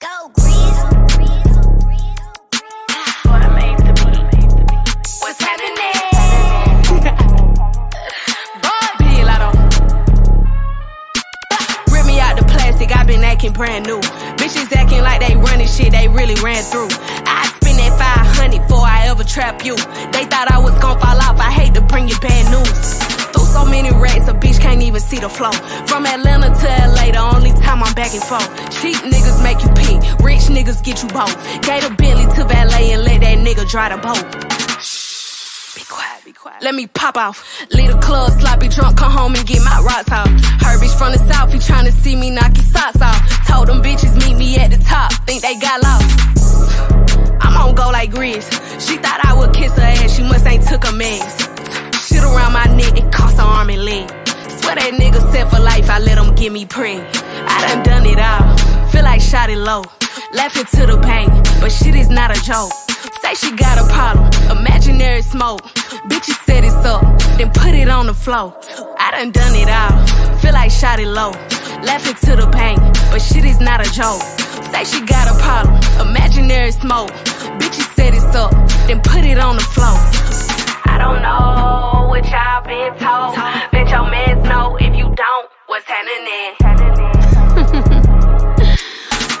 Go Grizz. What's happening? Bardi, Big Latto. Rip me out the plastic, I've been acting brand new. Bitches acting like they running shit, they really ran through. I spend that 500 before I ever trap you. They thought I was gon' fall off, I hate to bring you bad news. Through so many racks, a bitch can't even see the flow. From Atlanta to LA, the only time I'm back and forth. Cheap niggas make you pick, rich niggas get you both. Gave a Bentley to valet and let that nigga dry the boat. Shh, be quiet, be quiet. Let me pop off. Leave the club, sloppy drunk, come home and get my rocks off. Her bitch from the south, he tryna see me knock his socks off. Told them bitches meet me at the top, think they got lost. I'm on go like Grizz. She thought I would kiss her ass, she must ain't took a mess. Shit around my neck, it cost her arm and leg. Swear that nigga set for life, I let him get me pregnant. I done it all, feel like Shawty Lo. Laughing to the pain, but shit is not a joke. Say she got a problem, imaginary smoke. Bitches set it up, then put it on the floor. I done it all, feel like Shawty Lo. Laughing to the pain, but shit is not a joke. Say she got a problem, imaginary smoke. Bitches set it up, then put it on the floor. I don't know what y'all been told. Let your mans know if you don't, what's happening.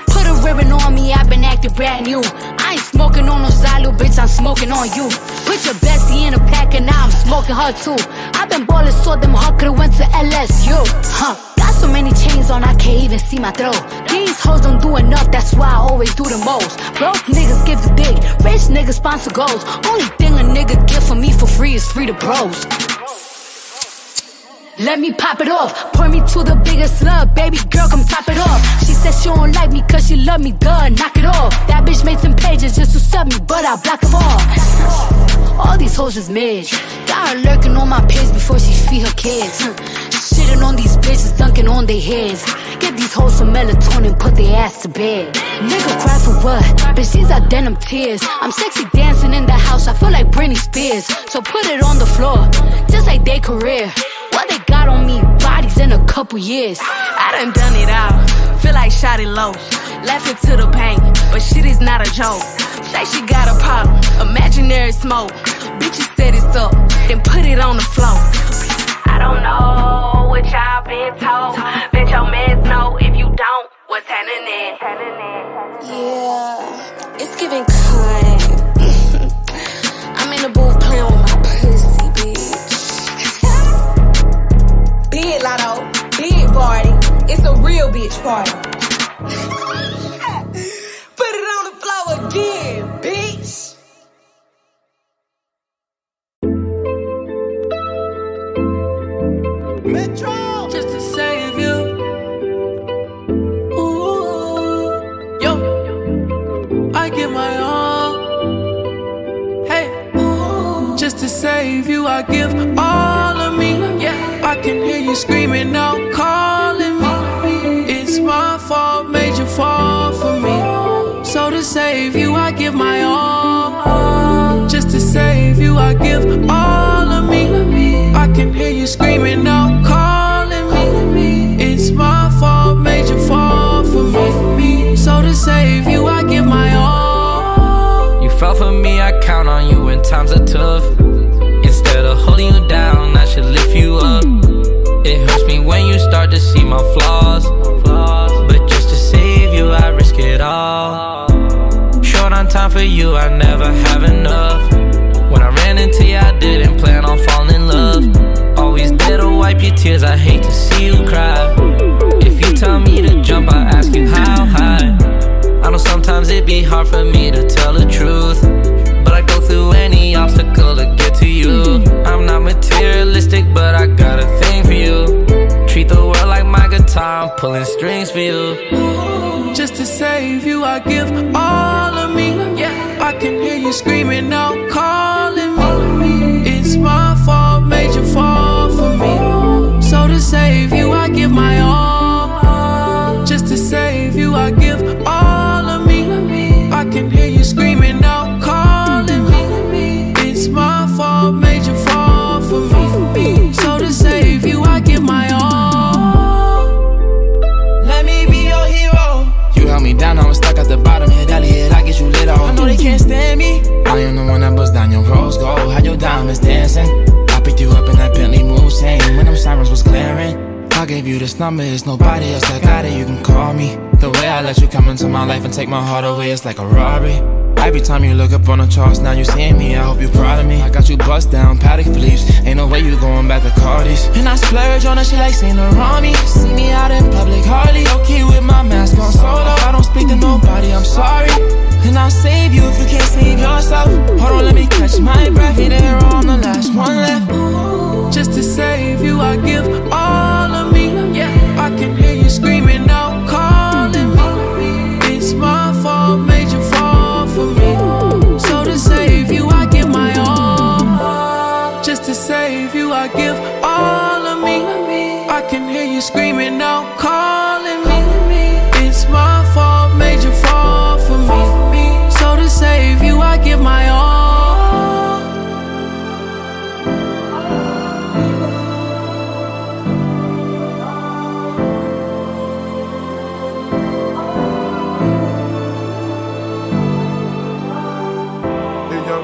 Put a ribbon on me, I've been acting brand new. I ain't smoking on no side, little bitch, I'm smoking on you. Put your bestie in a pack and now I'm smoking her too. I've been ballin' so them hard, could've went to LSU. Huh. Got so many chains on, I can't even see my throat. These hoes don't do enough, that's why I always do the most. Broke niggas give the dick, rich niggas sponsor goals. Only thing a nigga get for me for free is free to bros. Let me pop it off, pour me to the biggest love. Baby girl, come top it off. She said she don't like me cause she love me, duh, knock it off. That bitch made some pages just to sub me, but I block them all. All these hoes is mid. Got her lurking on my page before she feed her kids. Shitting on these bitches, dunking on their heads. Get these hoes some melatonin, put their ass to bed. Nigga cry for what? Bitch, these are denim tears. I'm sexy dancing in the house, I feel like Britney Spears. So put it on the floor, just like their career. What they got on me, bodies in a couple years. I done it all, feel like Shawty Lo. Laughing to the pain, but shit is not a joke. Say she got a problem, imaginary smoke. Bitches set it up, then put it on the floor. I don't know what y'all been told. Let your mans know if you don't, what's happening. Yeah, it's giving kind. I'm in the booth playing with my pussy. Big Latto, big party, it's a real bitch party. Put it on the floor again, bitch. Metro, just to save you. Ooh, yo, I give my all. Hey, ooh, just to save you, I give all of me. Yeah. I can hear you screaming out, calling me. It's my fault, made you fall for me. So to save you, I give my all. Just to save you, I give all of me. I can hear you screaming out, calling me. It's my fault, made you fall for me. So to save you, I give my all. You fell for me, I count on you when times are tough. Instead of holding you down, I should lift you up. It hurts me when you start to see my flaws, but just to save you, I risk it all. Short on time for you, I never have enough. When I ran into you, I didn't plan on falling in love. Always there to wipe your tears, I hate to see you cry. If you tell me to jump, I ask you how high. I know sometimes it be hard for me to tell the truth, but I go through any obstacle to get to you. I'm not materialistic, but I got a thing for you. Treat the world like my guitar, I'm pulling strings for you. Just to save you, I give all of me. Yeah, I can hear you screaming out, calling me. It's my fault, made you fall for me. So to save you, I give my all. Just to save you, I give all of me. I can hear you screaming out. So to save you, I give my all. Let me be your hero. You held me down, I was stuck rose gold, how your diamonds dancing. I picked you up in that Bentley move, saying when them sirens was glaring. I gave you this number, it's nobody else that got it, you can call me. The way I let you come into my life and take my heart away, it's like a robbery. Every time you look up on the charts, now you seeing me, I hope you proud of me. I got you bust down, paddock leaves, ain't no way you going back to Cardi's. And I splurge on her, she like Saint Laurent. See me out in public, hardly okay with my mask on solo. I don't speak to nobody, I'm sorry. And I'll save you if you can't save yourself. Hold on, let me catch my breath, hit there on the last one left. Just to save you, I give all of me. Yeah, I can hear you screaming out, calling me. It's my fault, made you fall. So to save you, I give my all. Just to save you, I give all of me. I can hear you screaming out, calling me. It's my fault, made you fall for me. So to save you, I give my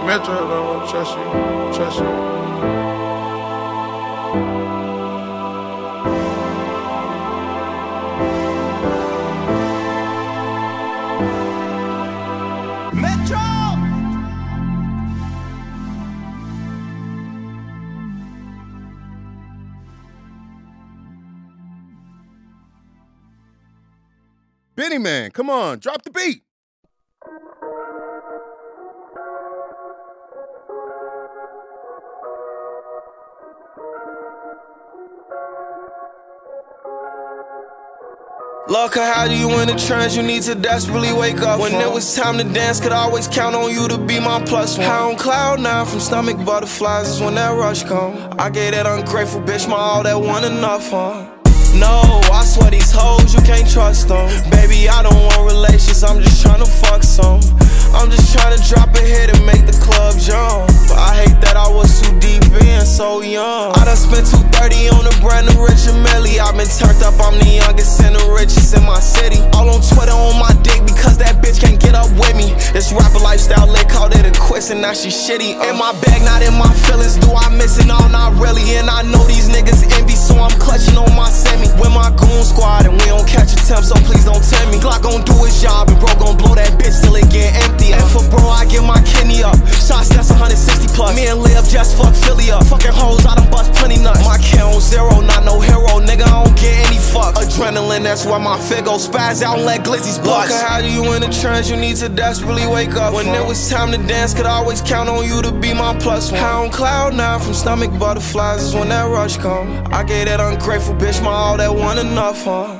Metro, I don't trust you, trust you. Metro! Benny Man, come on, drop the beat. Locker, how do you in the trends? You need to desperately wake up. When it was time to dance, could always count on you to be my plus one. High on cloud nine from stomach butterflies is when that rush come. I gave that ungrateful bitch my all, that one enough, huh? No, I swear these hoes, you can't trust them. Baby, I don't want relations, I'm just tryna fuck some. I'm just tryna drop a hit and make the club jump. But I hate that I was too deep in, so young. I done spent 230 on a brand new Richard Mille. I've been turned up, I'm the youngest and the richest in my city. All on Twitter on my dick because that bitch can't get up with me. This rapper lifestyle lit, called it a quits and now she shitty. In my bag, not in my feelings, do I miss it? No, not really. And I know these niggas envy, so I'm clutching on my semi. With my goon squad and we don't catch a temp, so please don't tell me. Glock gon' do his job and bro gon' blow that bitch till it get empty. And for bro, I get my kidney up. Shots that's 160 plus. Me and Liv just fuck Philly up. Fucking hoes, I done bust plenty nuts. My count on zero, not no hero, nigga, I don't get any fuck. Adrenaline, that's why my fit go spaz out and let glizzies bust. Locker, how do you in the trends? You need to desperately wake up. When it was time to dance, could always count on you to be my plus one. High on cloud nine from stomach butterflies is when that rush come. I gave that ungrateful bitch my all, that one enough, huh?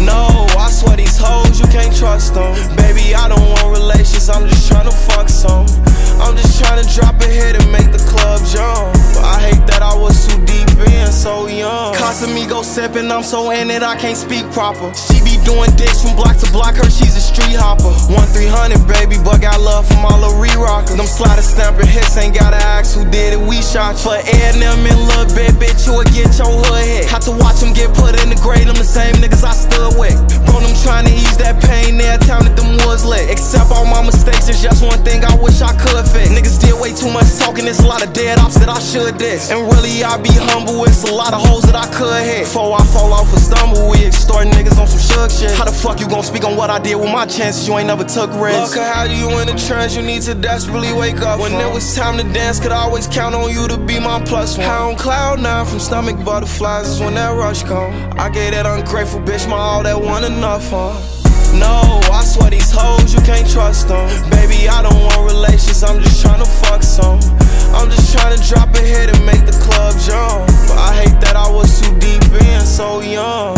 No, I swear these hoes, you can't trust them. Baby, I don't want relations, I'm just tryna fuck some. I'm just tryna drop a hit and make the club jump. But I hate that I was too deep in, so young. Casamigo sippin', I'm so in it, I can't speak proper. She be doing dicks from block to block, her, she's a street hopper. 1-300, baby, but got love from all the re-rockers. Them slider stampin' hits, ain't gotta ask who did it, we shot you. For adding them in little bit, bitch, you'll get your hood hit. Had to watch them get put in the grave, them the same niggas I stood with. Bro, them tryna ease that pain, there, time that them woods lit. Except all my mistakes, there's just one thing I wish I could. Niggas did way too much talking, it's a lot of dead ops that I should diss. And really, I be humble, it's a lot of hoes that I could hit. Before I fall off a stumble, we extort niggas on some shook shit. How the fuck you gon' speak on what I did with my chances? You ain't never took risks. Locker, how do you in the trends? You need to desperately wake up. When it was time to dance, could always count on you to be my plus one. High on cloud nine from stomach butterflies is when that rush come. I gave that ungrateful bitch my all, that one enough, huh? No, I swear these hoes, you can't trust them. Baby, I don't want relations, I'm just tryna fuck some. I'm just tryna drop a hit and make the club jump. But I hate that I was too deep in, so young.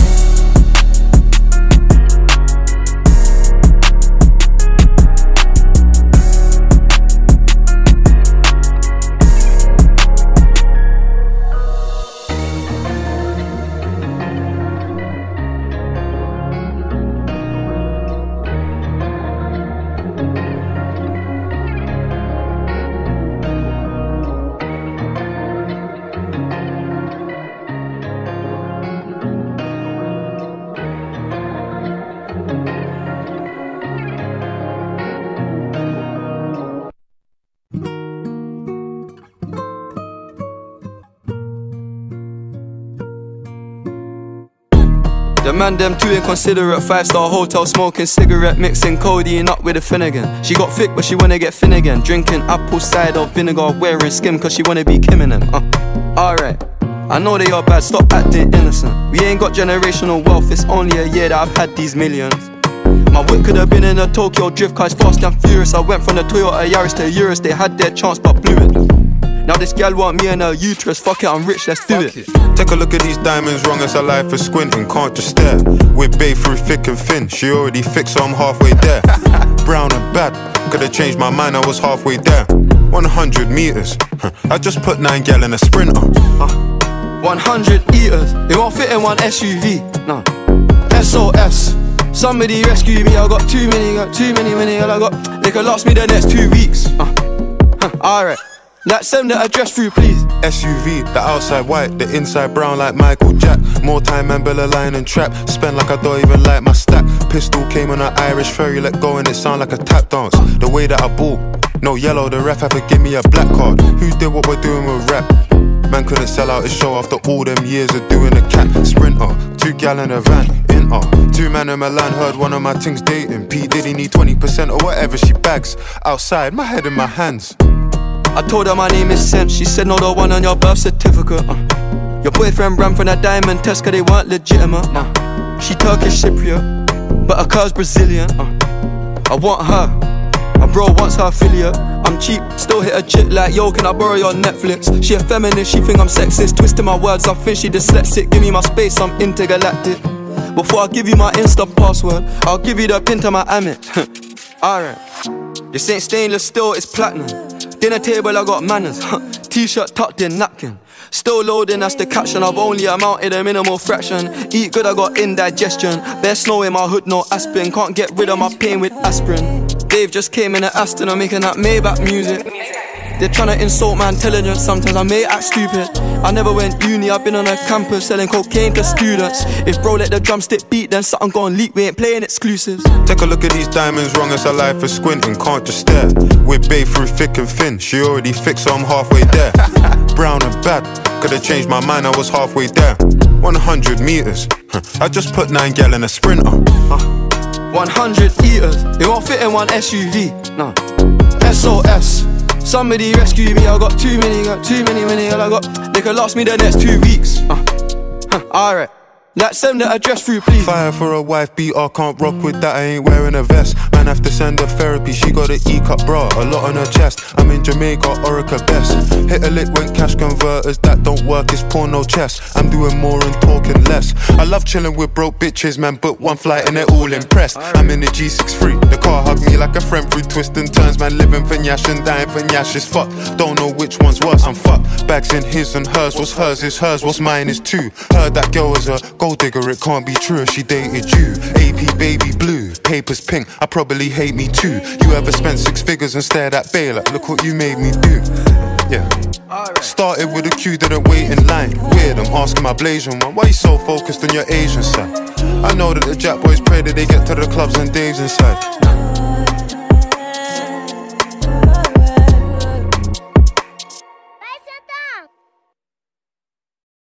The man them too inconsiderate. 5-star hotel smoking cigarette, mixing codeine up with a Finnegan. She got thick but she wanna get thin again. Drinking apple cider vinegar, wearing skim cause she wanna be Kim and them. Alright, I know they are bad, stop acting innocent. We ain't got generational wealth, it's only a year that I've had these millions. My whip could have been in a Tokyo drift car, it's fast and furious. I went from the Toyota Yaris to Eurus, they had their chance but blew it. Now this gal want me and her uterus, fuck it, I'm rich, let's do it. Take a look at these diamonds, wrong as a life for squinting, can't just stare. We're babe through thick and thin, she already fixed, so I'm halfway there. Brown and bad, could've changed my mind, I was halfway there. 100 meters, I just put 9 gal in a sprinter. 100 eaters, they won't fit in one SUV, no. SOS, somebody rescue me, I got too many, I got, they could last me the next 2 weeks. Alright. Like, send the address through, please. SUV, the outside white, the inside brown like Michael Jack. More time, umbrella line and trap. Spend like I don't even like my stack. Pistol came on an Irish ferry, let go and it sound like a tap dance. The way that I ball, no yellow, the ref had to give me a black card. Who did what we're doing with rap? Man couldn't sell out his show after all them years of doing a cat. Sprinter, 2 gal in a van. Two man in Milan heard one of my things dating. P Diddy need 20% or whatever she bags. Outside, my head in my hands. I told her my name is Sen, she said no, the one on your birth certificate. Your boyfriend ran from that diamond test cause they weren't legitimate. She Turkish Cypriot, but her curves Brazilian. I want her, and bro wants her affiliate. I'm cheap, still hit a chick like, yo, can I borrow your Netflix? She a feminist, she think I'm sexist, twisting my words, I think she dyslexic. Give me my space, I'm intergalactic. Before I give you my Insta password, I'll give you the pin to my Amit. Alright, this ain't stainless steel, it's platinum. Dinner table, I got manners, T-shirt tucked in napkin. Still loading, that's the caption. I've only amounted a minimal fraction. Eat good, I got indigestion. There's snow in my hood, no aspirin. Can't get rid of my pain with aspirin. Dave just came in an Aston, I'm making that Maybach music. They're trying to insult my intelligence, sometimes I may act stupid. I never went uni, I've been on a campus selling cocaine to students. If bro let the drumstick beat, then something gon' leak, we ain't playing exclusives. Take a look at these diamonds, wrong as a life for squinting, can't just stare. We're babe through thick and thin, she already fixed, so I'm halfway there. Brown and bad, could've changed my mind, I was halfway there. 100 meters, I just put 9 gal in a sprinter. 100 eaters, they won't fit in one SUV, no. SOS, somebody rescue me, I got too many, I got, they could last me the next 2 weeks. Alright, like, send the address through, please. Fire for a wife, BR, can't rock with that, I ain't wearing a vest. Man, have to send her therapy, she got an E-cup bra, a lot on her chest. I'm in Jamaica, Orica best. Hit a lick when cash converters, that don't work, it's porno chess. I'm doing more and talking less. I love chilling with broke bitches, man, but one flight and they're all impressed. I'm in the G63, the car hugged me like a friend through twists and turns. Man, living for Nyash and dying for Nyash is fucked. Don't know which one's worse, I'm fucked. Bags in his and hers, what's hers is hers, what's mine is two. Heard that girl is a gold digger, it can't be true if she dated you. AP baby blue, papers pink, I probably hate me too. You ever spent 6 figures and stared at Baylor? Look what you made me do. Yeah. Started with a queue, didn't wait in line. Weird, I'm asking my Blasian one, why you so focused on your Asian side? I know that the Jack boys pray that they get to the clubs and Dave's inside.